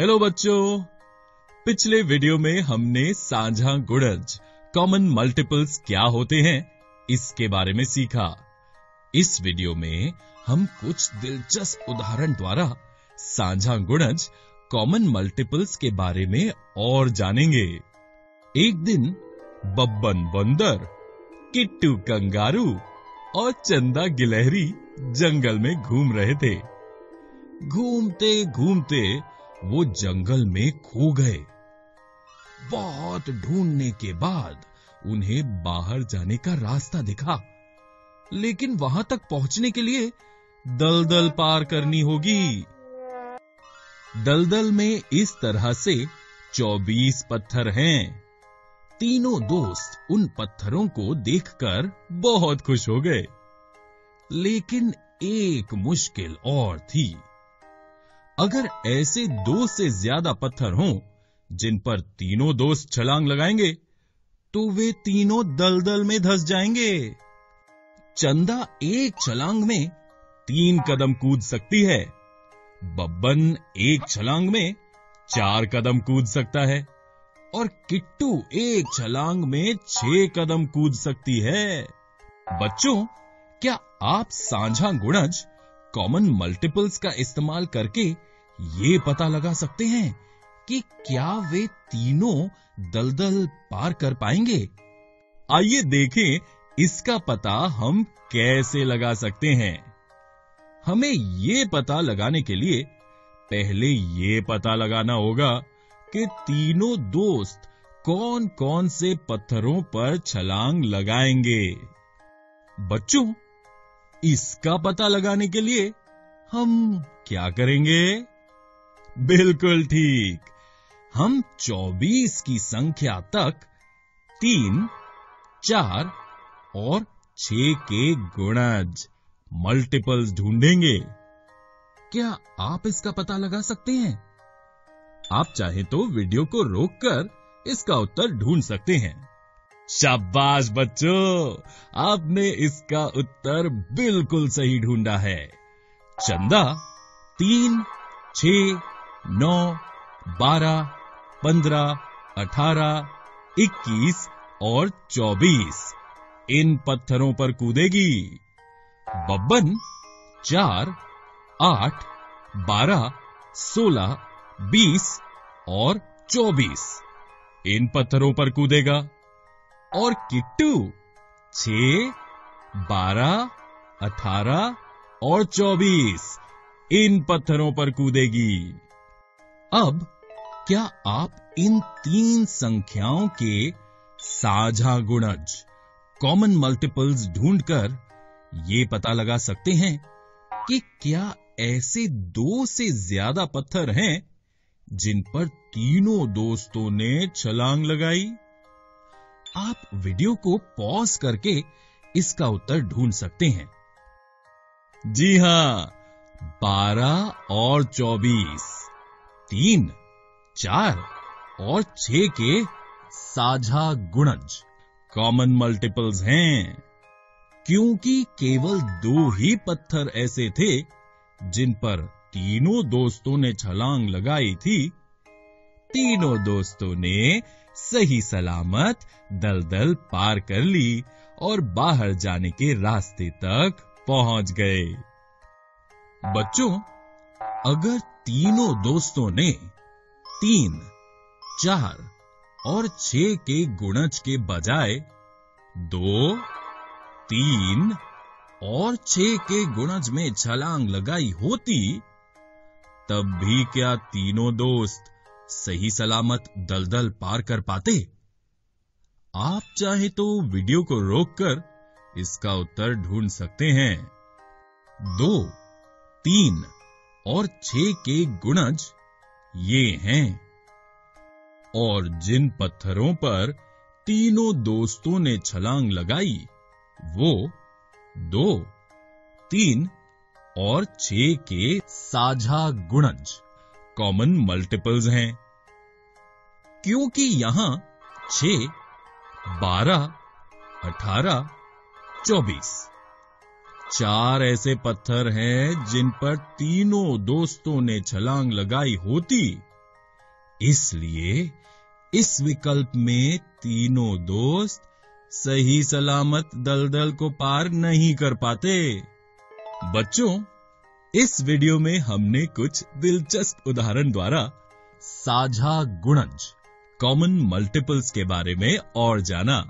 Hello बच्चों, पिछले video में हमने साझा गुणज कॉमन मल्टीपल्स क्या होते हैं इसके बारे में सीखा। इस वीडियो में हम कुछ दिलचस्प उदाहरण द्वारा साझा गुणज कॉमन मल्टीपल्स के बारे में और जानेंगे। एक दिन बब्बन बंदर, किट्टू कंगारू और चंदा गिलहरी जंगल में घूम रहे थे। घूमते घूमते वो जंगल में खो गए। बहुत ढूंढने के बाद उन्हें बाहर जाने का रास्ता दिखा, लेकिन वहां तक पहुंचने के लिए दलदल पार करनी होगी। दलदल में इस तरह से 24 पत्थर हैं। तीनों दोस्त उन पत्थरों को देखकर बहुत खुश हो गए, लेकिन एक मुश्किल और थी। अगर ऐसे दो से ज्यादा पत्थर हों जिन पर तीनों दोस्त छलांग लगाएंगे तो वे तीनों दलदल में धंस जाएंगे। चंदा एक छलांग में 3 कदम कूद सकती है, बब्बन एक छलांग में 4 कदम कूद सकता है और किट्टू एक छलांग में 6 कदम कूद सकती है। बच्चों, क्या आप साझा गुणज कॉमन मल्टीपल्स का इस्तेमाल करके ये पता लगा सकते हैं कि क्या वे तीनों दलदल पार कर पाएंगे? आइए देखें इसका पता हम कैसे लगा सकते हैं। हमें ये पता लगाने के लिए पहले ये पता लगाना होगा कि तीनों दोस्त कौन कौन से पत्थरों पर छलांग लगाएंगे। बच्चों, इसका पता लगाने के लिए हम क्या करेंगे? बिल्कुल ठीक, हम 24 की संख्या तक 3, 4 और 6 के गुणज मल्टीपल्स ढूंढेंगे। क्या आप इसका पता लगा सकते हैं? आप चाहें तो वीडियो को रोककर इसका उत्तर ढूंढ सकते हैं। शाबाश बच्चों, आपने इसका उत्तर बिल्कुल सही ढूंढा है। चंदा 3, 6, 9, 12, 15, 18, 21 और 24 इन पत्थरों पर कूदेगी। बब्बन 4, 8, 12, 16, 20 और 24 इन पत्थरों पर कूदेगा और किट्टू 6, 12, 18 और 24 इन पत्थरों पर कूदेगी। अब क्या आप इन 3 संख्याओं के साझा गुणज कॉमन मल्टीपल्स ढूंढकर ये पता लगा सकते हैं कि क्या ऐसे 2 से ज्यादा पत्थर हैं जिन पर तीनों दोस्तों ने छलांग लगाई? आप वीडियो को पॉज करके इसका उत्तर ढूंढ सकते हैं। जी हां, 12 और 24 3, 4 और 6 के साझा गुणज कॉमन मल्टीपल्स हैं। क्योंकि केवल 2 ही पत्थर ऐसे थे जिन पर तीनों दोस्तों ने छलांग लगाई थी, तीनों दोस्तों ने सही सलामत दलदल पार कर ली और बाहर जाने के रास्ते तक पहुंच गए। बच्चों, अगर तीनों दोस्तों ने 3, 4 और 6 के गुणज के बजाय 2, 3 और 6 के गुणज में छलांग लगाई होती, तब भी क्या तीनों दोस्त सही सलामत दलदल पार कर पाते? आप चाहे तो वीडियो को रोककर इसका उत्तर ढूंढ सकते हैं। 2, 3 और 6 के गुणज ये हैं और जिन पत्थरों पर तीनों दोस्तों ने छलांग लगाई वो 2, 3 और 6 के साझा गुणज कॉमन मल्टीपल्स हैं। क्योंकि यहां 6, 12, 18, 24 4 ऐसे पत्थर हैं जिन पर तीनों दोस्तों ने छलांग लगाई होती, इसलिए इस विकल्प में तीनों दोस्त सही सलामत दलदल को पार नहीं कर पाते। बच्चों, इस वीडियो में हमने कुछ दिलचस्प उदाहरण द्वारा साझा गुणज, कॉमन मल्टीपल्स के बारे में और जाना।